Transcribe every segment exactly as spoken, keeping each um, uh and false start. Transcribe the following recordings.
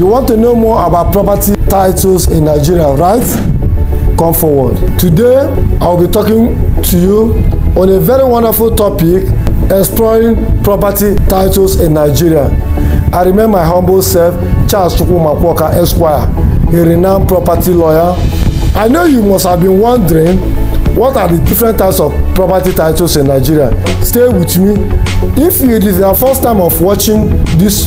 You want to know more about property titles in Nigeria, right? Come forward. Today, I'll be talking to you on a very wonderful topic, exploring property titles in Nigeria. I remember my humble self, Charles Chukwu Esquire, a renowned property lawyer. I know you must have been wondering what are the different types of property titles in Nigeria. Stay with me. If it is your first time of watching this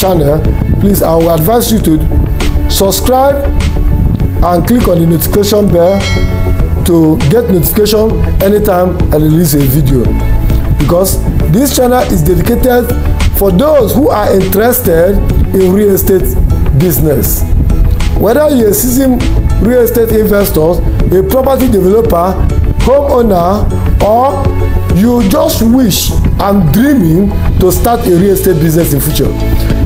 channel, please, I will advise you to subscribe and click on the notification bell to get notification anytime I release a video, because this channel is dedicated for those who are interested in real estate business. Whether you're a seasoned real estate investor, a property developer, homeowner, or you just wish and dreaming to start a real estate business in future,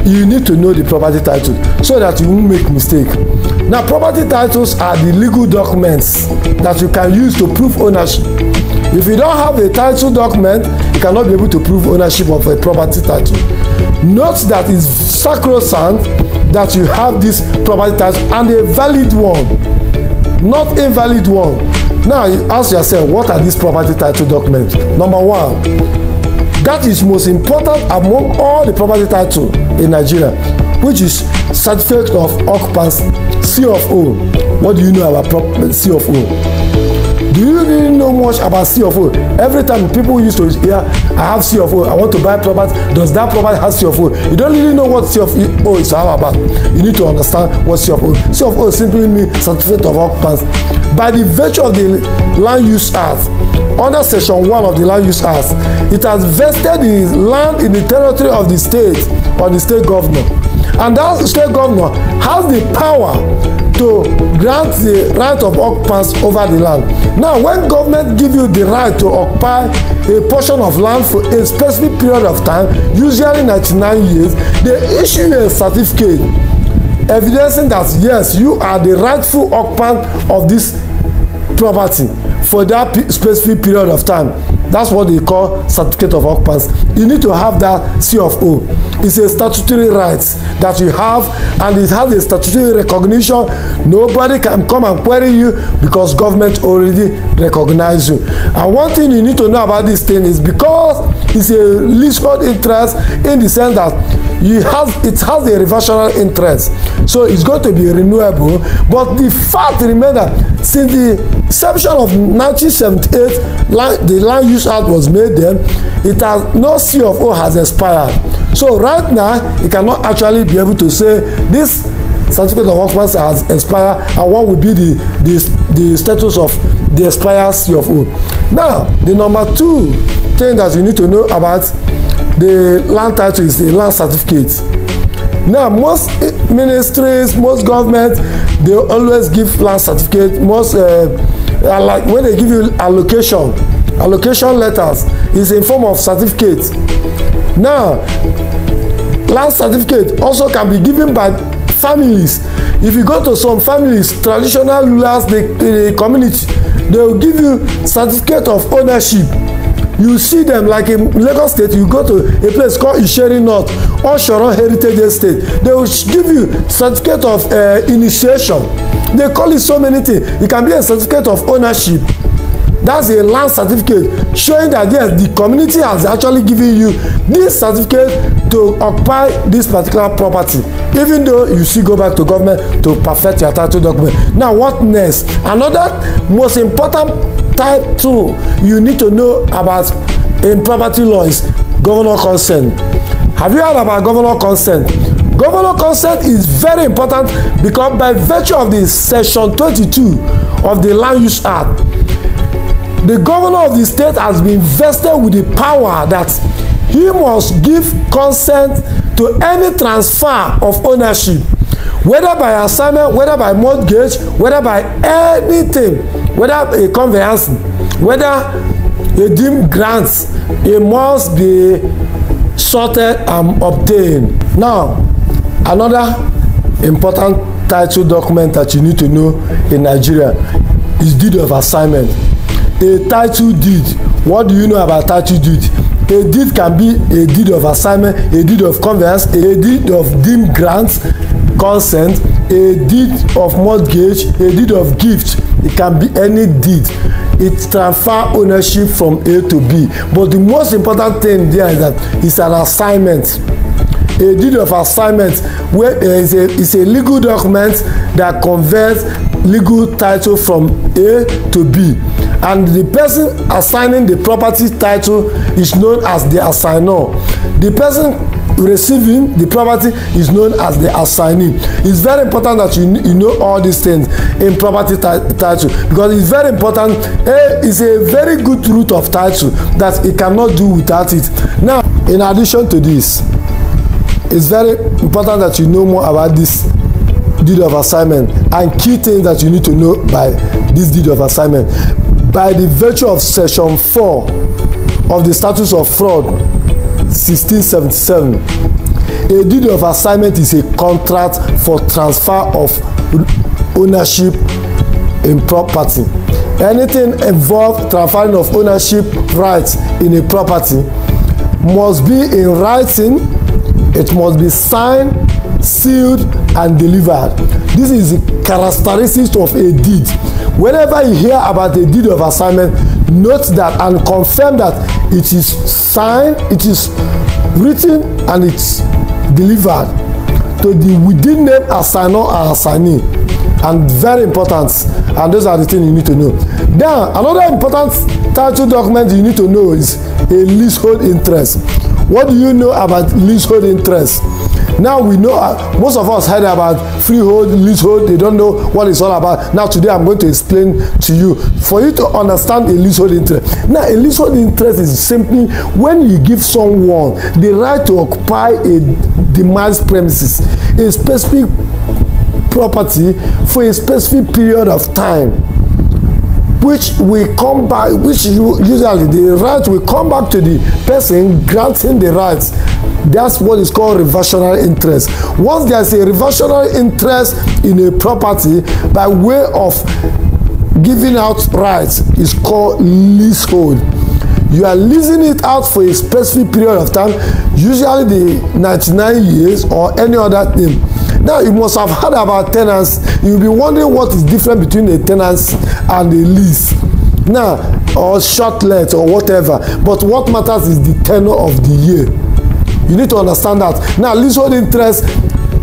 you need to know the property title so that you won't make mistake. Now, property titles are the legal documents that you can use to prove ownership. If you don't have a title document, you cannot be able to prove ownership of a property title. Note that it's sacrosanct that you have this property title and a valid one, not invalid one. Now you ask yourself, what are these property title documents? Number one, that is most important among all the property title in Nigeria, which is Certificate of Occupancy, C O O. What do you know about C O O? Do you really know much about C O O? Every time people used to hear, I have C O O, I want to buy property, does that property have C O O? You don't really know what C O O is all about. You need to understand what C O O is. C O O simply means Certificate of Occupancy. By the virtue of the Land Use Act, under Section one of the Land Use Act, it has vested the land in the territory of the state or the state governor. And that state governor has the power to grant the right of occupancy over the land. Now, when government gives you the right to occupy a portion of land for a specific period of time, usually ninety-nine years, they issue a certificate evidencing that, yes, you are the rightful occupant of this property for that specific period of time. That's what they call Certificate of Occupancy. You need to have that C O O. It's a statutory right that you have, and it has a statutory recognition. Nobody can come and query you because government already recognizes you. And one thing you need to know about this thing is because it's a leasehold interest, in the sense that you have, it has a reversionary interest. So it's going to be renewable. But the fact remains that since the inception of nineteen seventy-eight, land, the Land Use Act was made then, it has, no C O O has expired. So right now, you cannot actually be able to say this Certificate of Occupancy has expired and what would be the, the, the status of the expired C O O. Now, the number two thing that you need to know about the land title is the land certificate. Now, most ministries, most governments, they always give land certificate. Most, uh, like when they give you allocation, allocation letters is in form of certificate. Now, land certificate also can be given by families. If you go to some families, traditional rulers, the community, they will give you certificate of ownership. You see them, like in Lagos State, you go to a place called Isheri North or Shoron Heritage Estate. They will give you certificate of uh, initiation. They call it so many things. It can be a certificate of ownership. That's a land certificate showing that yes, the community has actually given you this certificate to occupy this particular property, even though you still go back to government to perfect your title document. Now, what next? Another most important title you need to know about in property law is Governor Consent. Have you heard about Governor Consent? Governor Consent is very important because by virtue of the Section twenty-two of the Land Use Act, the governor of the state has been vested with the power that he must give consent to any transfer of ownership, whether by assignment, whether by mortgage, whether by anything, whether a conveyance, whether a deemed grant, it must be sorted and obtained. Now, another important title document that you need to know in Nigeria is Deed of Assignment. A title deed. What do you know about title deed? A deed can be a deed of assignment, a deed of conveyance, a deed of deemed grant, consent, a deed of mortgage, a deed of gift. It can be any deed. It transfers ownership from A to B. But the most important thing there is that it's an assignment. A deed of assignment where is a, is a legal document that converts legal title from A to B, and the person assigning the property title is known as the assignor. The person receiving the property is known as the assignee. It's very important that you, you know all these things in property title, because it's very important. A is a very good root of title that it cannot do without it. Now, in addition to this, it's very important that you know more about this deed of assignment and key things that you need to know by this deed of assignment. By the virtue of section four of the Statute of Fraud sixteen seventy-seven, a deed of assignment is a contract for transfer of ownership in property. Anything involved transferring of ownership rights in a property must be in writing. It must be signed, sealed, and delivered. This is the characteristics of a deed. Whenever you hear about a deed of assignment, note that and confirm that it is signed, it is written, and it's delivered to the within name assignor and assignee. And very important, and those are the things you need to know. Then another important title document you need to know is a leasehold interest. What do you know about leasehold interest? Now we know, uh, most of us heard about freehold, leasehold, they don't know what it's all about. Now today I'm going to explain to you, for you to understand a leasehold interest. Now a leasehold interest is simply when you give someone the right to occupy a demised premises, a specific property for a specific period of time, which will come back, which usually the right will come back to the person granting the rights. That's what is called reversionary interest. Once there's a reversionary interest in a property by way of giving out rights, it's called leasehold. You are leasing it out for a specific period of time, usually the ninety-nine years or any other thing. Now you must have heard about tenants. You'll be wondering what is different between a tenancy and a lease. Now, or short let or whatever. But what matters is the tenure of the year. You need to understand that. Now, leasehold interest,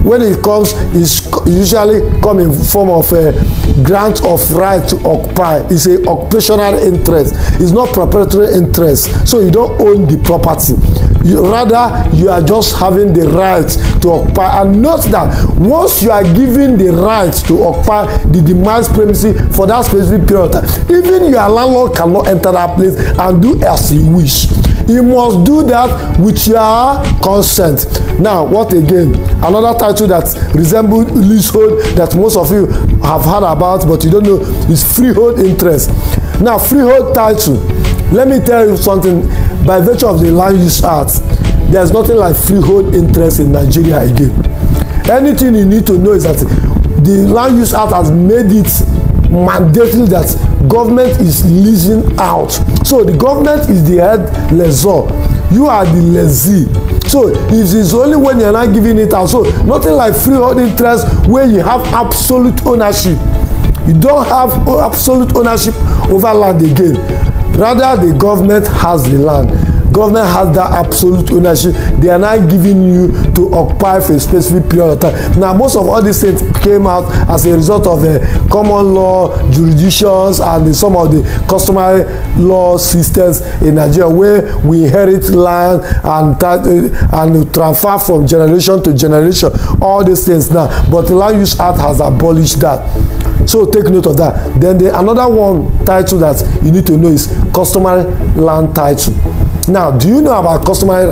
when it comes, is usually come in form of a grant of right to occupy. It's a occupational interest. It's not proprietary interest. So you don't own the property. You, rather, you are just having the right to occupy. And note that once you are given the right to occupy the demised premises for that specific period of time, even your landlord cannot enter that place and do as he wish. He must do that with your consent. Now, what again? Another title that resembles leasehold that most of you have heard about, but you don't know, is freehold interest. Now, freehold title, let me tell you something. By virtue of the Land Use Act, there's nothing like freehold interest in Nigeria again. Anything you need to know is that the Land Use Act has made it mandatory that government is leasing out. So the government is the head lessor. You are the lessee. So it is only when you're not giving it out. So nothing like freehold interest where you have absolute ownership. You don't have absolute ownership over land again. Rather, the government has the land. Government has that absolute ownership. They are not giving you to occupy for a specific period of time. Now, most of all these things came out as a result of the common law jurisdictions and the, some of the customary law systems in Nigeria, where we inherit land and, and transfer from generation to generation, all these things now. But the Land Use Act has abolished that. So take note of that. Then the another one title that you need to know is customary land title. Now, do you know about customary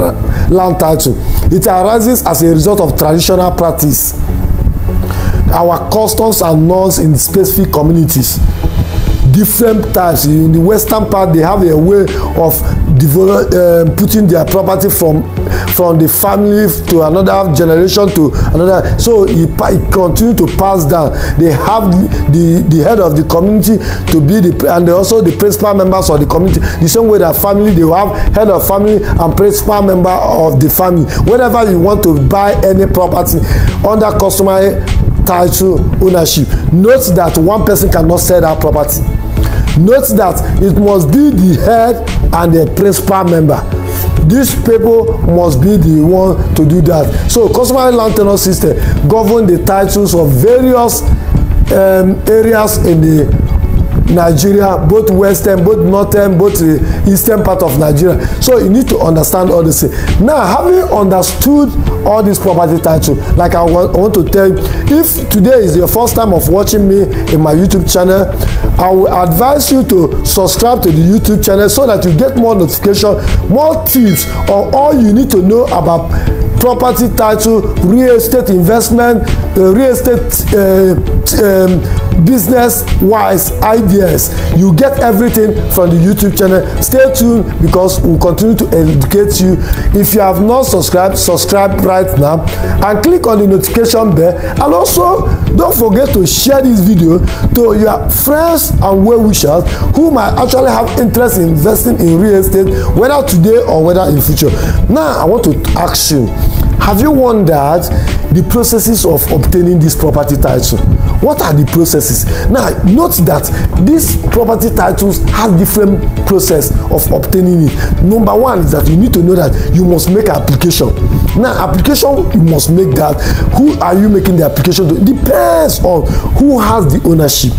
land title? It arises as a result of traditional practice, our customs and laws in specific communities. Different types. In the western part, they have a way of develop, uh, putting their property from from the family to another generation to another. So it, it continues to pass down. They have the, the head of the community to be the, and also the principal members of the community. The same way that family, they have head of family and principal member of the family. Whenever you want to buy any property under customary title ownership, note that one person cannot sell that property. Note that it must be the head and the principal member. These people must be the one to do that. So customary land tenure system govern the titles of various um, areas in the Nigeria, both western, both northern, both the eastern part of Nigeria. So you need to understand all this. Now, having understood all this property title, like I want to tell you, if today is your first time of watching me in my YouTube channel, I will advise you to subscribe to the YouTube channel so that you get more notification, more tips on all you need to know about property title, real estate investment, uh, real estate uh, um, business-wise ideas. You get everything from the YouTube channel. Stay tuned because we'll continue to educate you. If you have not subscribed, subscribe right now and click on the notification bell. And also, don't forget to share this video to your friends and well-wishers who might actually have interest in investing in real estate, whether today or whether in future. Now, I want to ask you, have you wondered the processes of obtaining this property title? What are the processes? Now, note that these property titles have different process of obtaining it. Number one is that you need to know that you must make an application. Now, application, you must make that. Who are you making the application to? Depends on who has the ownership.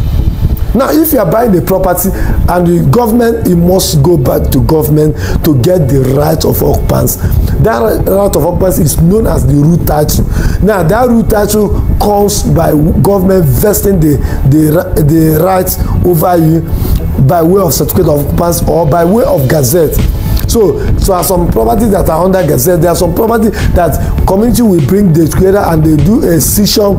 Now, if you are buying the property and the government, it must go back to government to get the right of occupancy. That right of occupancy is known as the root title. Now, that root title comes by government vesting the, the, the rights over you by way of certificate of occupancy or by way of gazette. So, so there are some properties that are under gazette. There are some property that community will bring the together and they do a session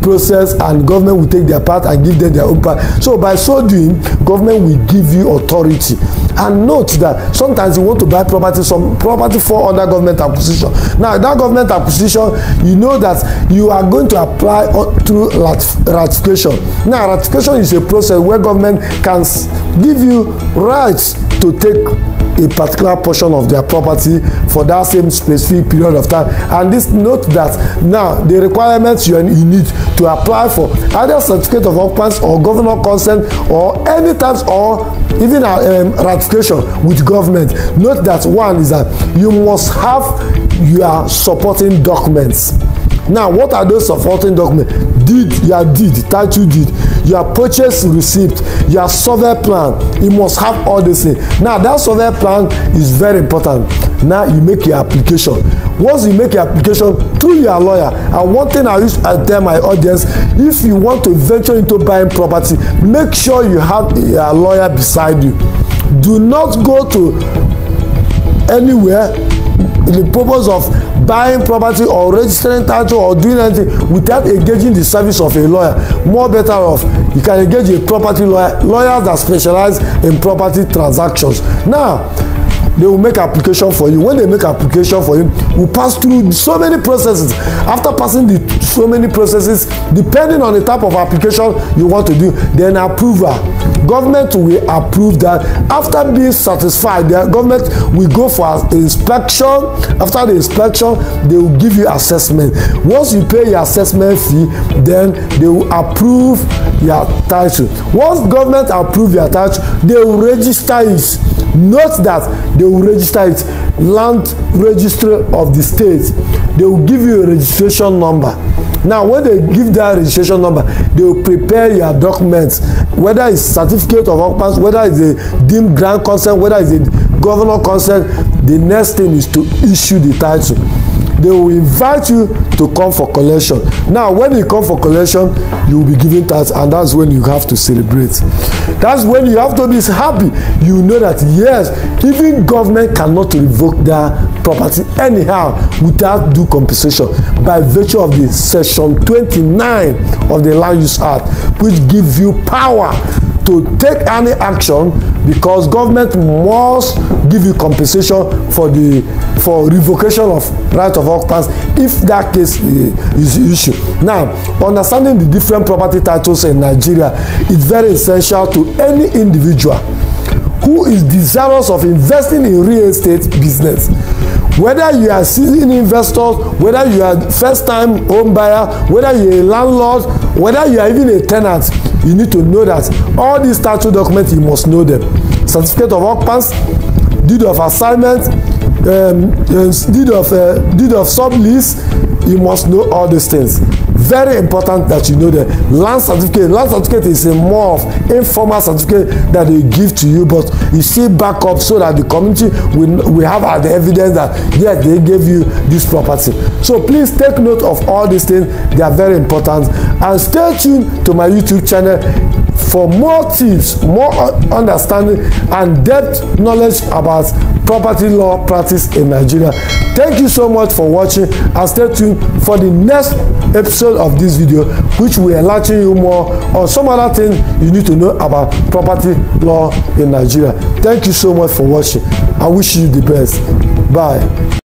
process, and government will take their part and give them their own part. So by so doing, government will give you authority. And note that sometimes you want to buy property, some property for under government acquisition. Now, that government acquisition, you know that you are going to apply through ratification. Now, ratification is a process where government can give you rights to take a particular portion of their property for that same specific period of time. And this, note that now the requirements you need to apply for either certificate of occupancy or governor consent or any types or even a um, ratification with government. Note that one is that you must have your supporting documents. Now, what are those supporting documents? Deed, your deed, title deed, your purchase receipt, your survey plan. You must have all these things. Now, that survey plan is very important. Now, you make your application. Once you make your application through your lawyer, and one thing I used to tell my audience, if you want to venture into buying property, make sure you have a lawyer beside you. Do not go to anywhere in the purpose of buying property or registering title or doing anything without engaging the service of a lawyer. More better off, you can engage a property lawyer, lawyers that specialize in property transactions. Now, they will make application for you. When they make application for you, you pass through so many processes. After passing the so many processes, depending on the type of application you want to do, then approval. Government will approve that. After being satisfied, the government will go for inspection. After the inspection, they will give you assessment. Once you pay your assessment fee, then they will approve your title. Once government approve your title, they will register it. Note that they will register it, land registry of the state. They will give you a registration number. Now, when they give that registration number, they will prepare your documents, whether it's certificate of occupancy, whether it's a deemed grant consent, whether it's a governor consent. The next thing is to issue the title. They will invite you to come for collection. Now, when you come for collection, you will be given tax, and that's when you have to celebrate. That's when you have to be happy. You know that, yes, even government cannot revoke their property anyhow without due compensation by virtue of the section twenty-nine of the Land Use Act, which gives you power to take any action because government must give you compensation for the for revocation of right of occupancy if that case is issued. Now, understanding the different property titles in Nigeria is very essential to any individual who is desirous of investing in real estate business. Whether you are seasoned investors, whether you are first-time home buyer, whether you are a landlord, whether you are even a tenant, you need to know that all these title documents, you must know them. Certificate of occupancy, deed of assignment, um, deed of uh, deed of sublease. You must know all these things. Very important that you know the land certificate. Land certificate is a more of informal certificate that they give to you, but you see back up so that the community will, will have the evidence that yes, they gave you this property. So please take note of all these things. They are very important. And stay tuned to my YouTube channel for more tips, more understanding and depth knowledge about property law practice in Nigeria. Thank you so much for watching, and stay tuned for the next episode of this video, which will enlighten you more on some other things you need to know about property law in Nigeria. Thank you so much for watching. I wish you the best. Bye.